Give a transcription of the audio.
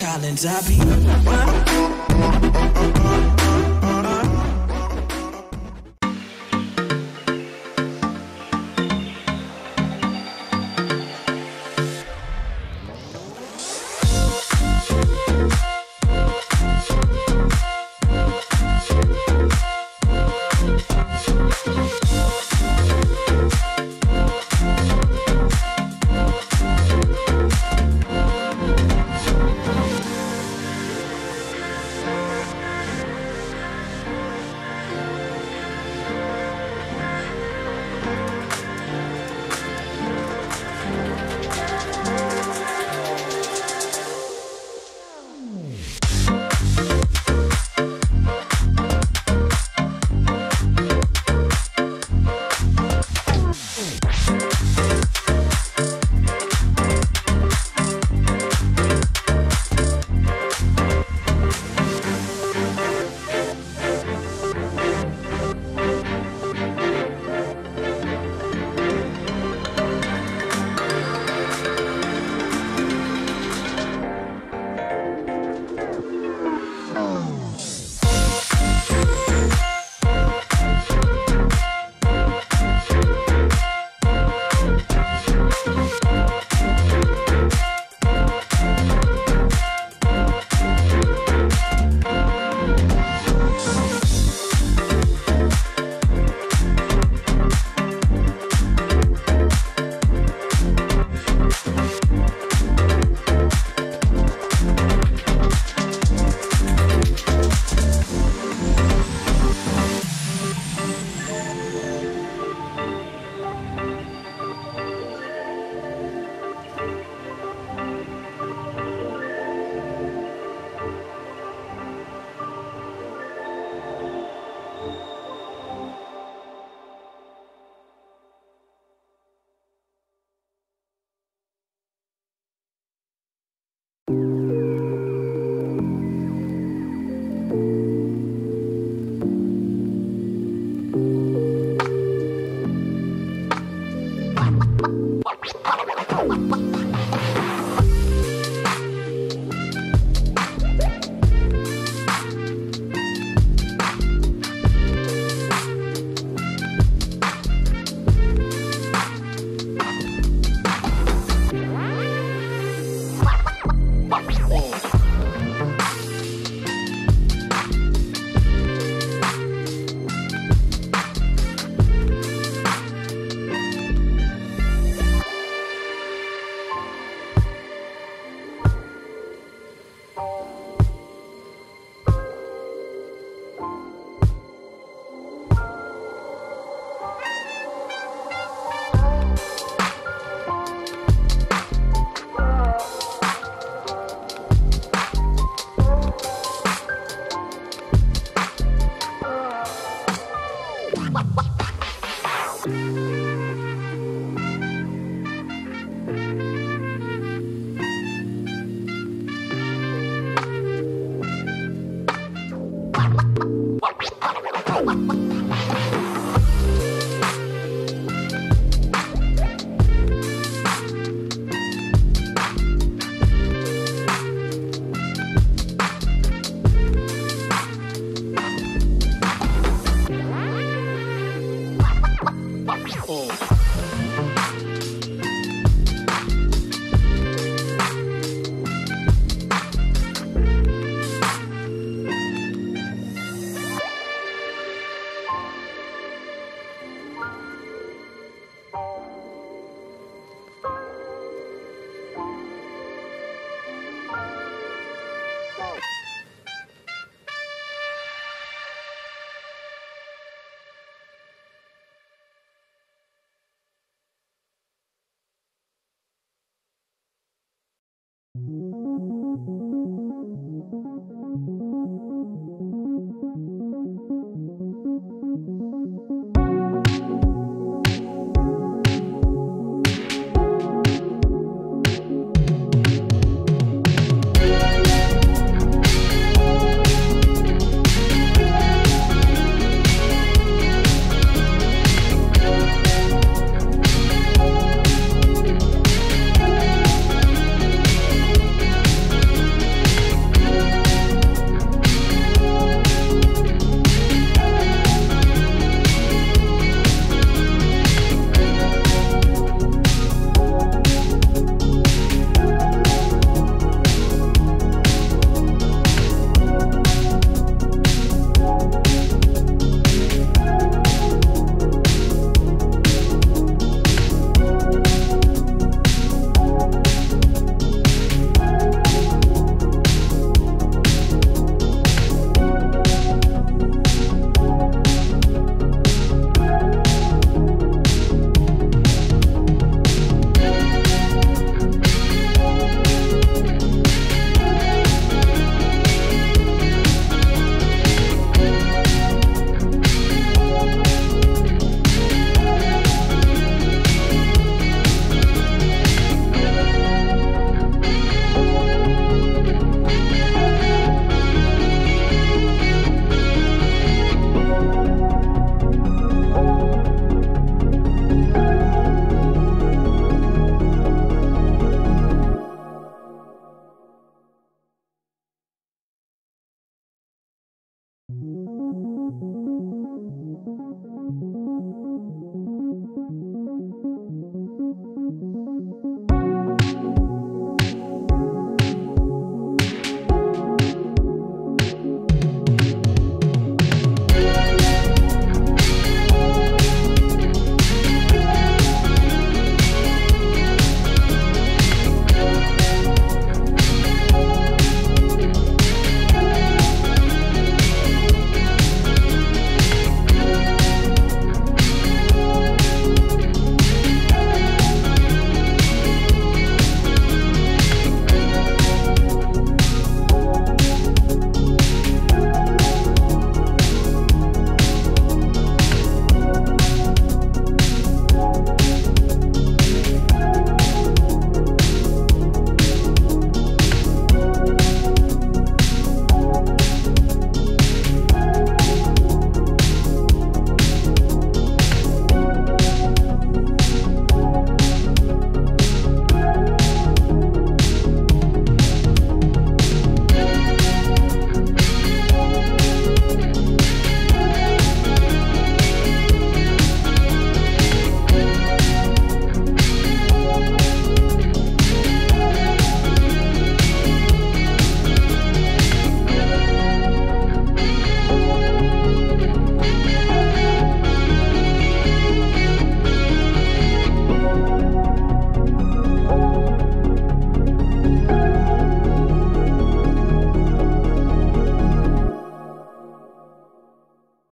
Collins, I be